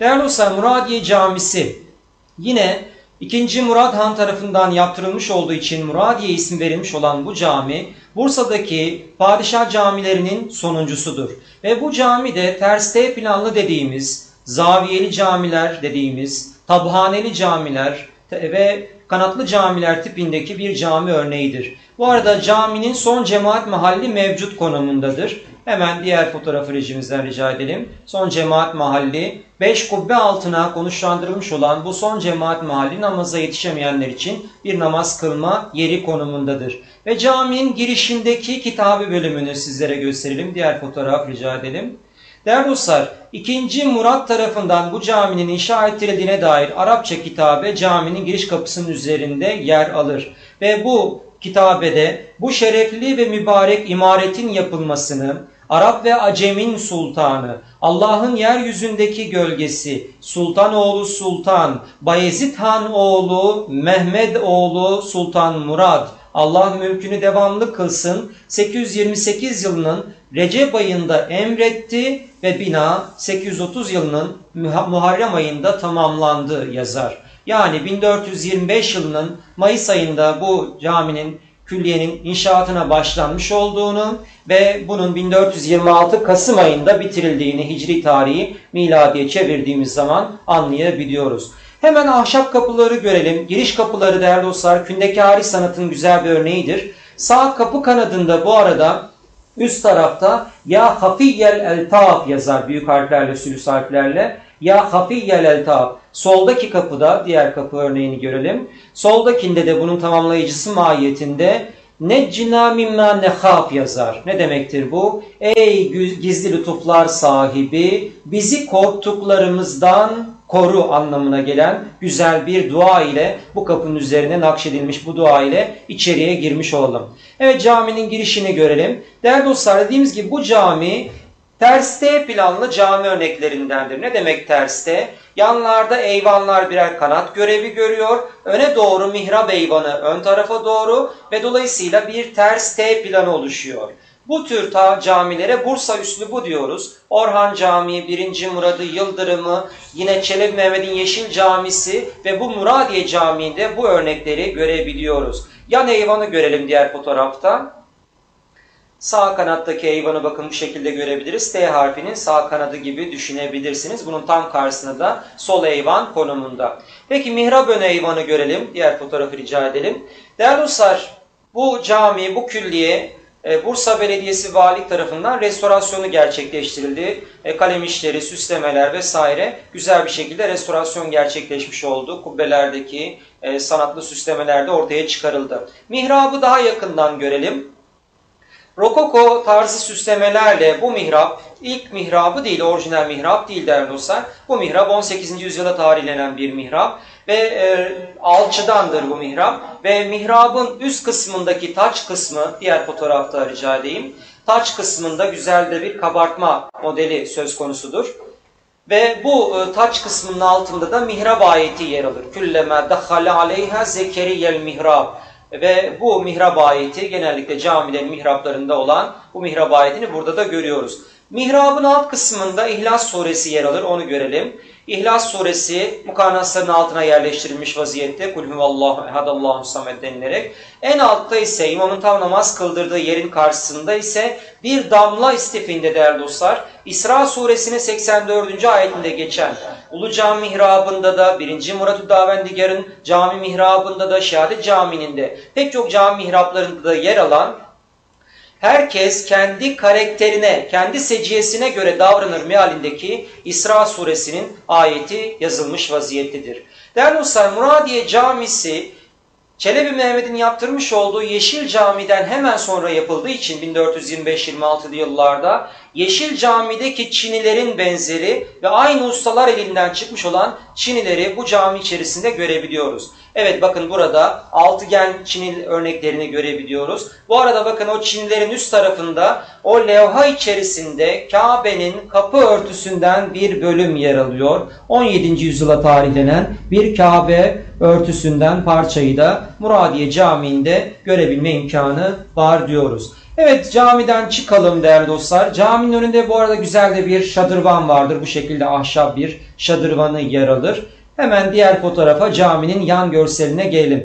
Değerli dostlar, Muradiye Camisi yine 2. Murad Han tarafından yaptırılmış olduğu için Muradiye isim verilmiş olan bu cami Bursa'daki padişah camilerinin sonuncusudur. Ve bu cami de terste planlı dediğimiz, zaviyeli camiler dediğimiz, tabhaneli camiler ve kanatlı camiler tipindeki bir cami örneğidir. Bu arada caminin son cemaat mahalli mevcut konumundadır. Hemen diğer fotoğrafı rejimizden rica edelim. Son cemaat mahalli 5 kubbe altına konuşlandırılmış olan bu son cemaat mahalli namaza yetişemeyenler için bir namaz kılma yeri konumundadır. Ve caminin girişindeki kitabı bölümünü sizlere gösterelim. Diğer fotoğraf rica edelim. Değerli dostlar, 2. Murad tarafından bu caminin inşa ettirildiğine dair Arapça kitabe caminin giriş kapısının üzerinde yer alır. Ve bu kitabede bu şerefli ve mübarek imaretin yapılmasını Arap ve Acem'in sultanı, Allah'ın yeryüzündeki gölgesi, Sultan oğlu Sultan, Bayezid Han oğlu, Mehmed oğlu Sultan Murad, Allah mülkünü devamlı kılsın, 828 yılının Recep ayında emretti ve bina 830 yılının Muharrem ayında tamamlandı yazar. Yani 1425 yılının Mayıs ayında bu caminin, külliyenin inşaatına başlanmış olduğunu ve bunun 1426 Kasım ayında bitirildiğini Hicri tarihi miladiye çevirdiğimiz zaman anlayabiliyoruz. Hemen ahşap kapıları görelim. Giriş kapıları değerli dostlar kündekâri sanatın güzel bir örneğidir. Sağ kapı kanadında bu arada üst tarafta ya hafiyyel eltaf yazar büyük harflerle, sülüs harflerle. Ya hafiyyel eltaf. Soldaki kapıda diğer kapı örneğini görelim. Soldakinde de bunun tamamlayıcısı mahiyetinde ne cina mimma ne haf yazar. Ne demektir bu? Ey gizli lütuflar sahibi, bizi korktuklarımızdan koru anlamına gelen güzel bir dua ile bu kapının üzerine nakşedilmiş bu dua ile içeriye girmiş olalım. Evet, caminin girişini görelim. Değerli dostlar, dediğimiz gibi bu cami terste planlı cami örneklerindendir. Ne demek terste? Yanlarda eyvanlar birer kanat görevi görüyor. Öne doğru mihrap eyvanı ön tarafa doğru ve dolayısıyla bir ters T planı oluşuyor. Bu tür camilere Bursa üslubu diyoruz. Orhan Camii, 1. Murad'ı Yıldırım'ı, yine Çelebi Mehmet'in Yeşil Camisi ve bu Muradiye Camii'nde bu örnekleri görebiliyoruz. Yan eyvanı görelim diğer fotoğrafta. Sağ kanattaki eyvanı bakın bu şekilde görebiliriz. T harfinin sağ kanadı gibi düşünebilirsiniz. Bunun tam karşısında da sol eyvan konumunda. Peki mihrap ön eyvanı görelim. Diğer fotoğrafı rica edelim. Değerli dostlar, bu cami, bu külliye Bursa Belediyesi Valilik tarafından restorasyonu gerçekleştirildi. Kalem işleri, süslemeler vesaire güzel bir şekilde restorasyon gerçekleşmiş oldu. Kubbelerdeki sanatlı süslemeler de ortaya çıkarıldı. Mihrabı daha yakından görelim. Rokoko tarzı süslemelerle bu mihrap, ilk mihrabı değil, orijinal mihrap değil değerli dostlar. Bu mihrap 18. yüzyıla tarihlenen bir mihrap ve alçıdandır bu mihrap. Ve mihrabın üst kısmındaki taç kısmı, diğer fotoğrafta rica edeyim. Taç kısmında güzel de bir kabartma modeli söz konusudur. Ve bu taç kısmının altında da mihrap ayeti yer alır. Külleme dahale aleyha zekeriyel mihrab. Ve bu mihrap ayeti genellikle camilerin mihraplarında olan bu mihrap ayetini burada da görüyoruz. Mihrabın alt kısmında İhlas suresi yer alır, onu görelim. İhlas suresi mukanasların altına yerleştirilmiş vaziyette kulhüvallahu ehadallahu samed denilerek. En altta ise imamın tam namaz kıldırdığı yerin karşısında ise bir damla istifinde değerli dostlar. İsra suresinin 84. ayetinde geçen Ulu cami mihrabında da 1. Murat-ı Davendigar'ın cami mihrabında da şehadet caminin de pek çok cami mihraplarında da yer alan herkes kendi karakterine, kendi seciyesine göre davranır mealindeki İsra suresinin ayeti yazılmış vaziyettedir. Değerli dostlar, Muradiye Camisi Çelebi Mehmet'in yaptırmış olduğu Yeşil Cami'den hemen sonra yapıldığı için 1425-26 yıllarda Yeşil Cami'deki çinilerin benzeri ve aynı ustalar elinden çıkmış olan çinileri bu cami içerisinde görebiliyoruz. Evet bakın burada altıgen çini örneklerini görebiliyoruz. Bu arada bakın o çinilerin üst tarafında o levha içerisinde Kabe'nin kapı örtüsünden bir bölüm yer alıyor. 17. yüzyıla tarihlenen bir Kabe örtüsünden parçayı da Muradiye Camii'nde görebilme imkanı var diyoruz. Evet, camiden çıkalım değerli dostlar. Caminin önünde bu arada güzel de bir şadırvan vardır. Bu şekilde ahşap bir şadırvanı yer alır. Hemen diğer fotoğrafa, caminin yan görseline gelelim.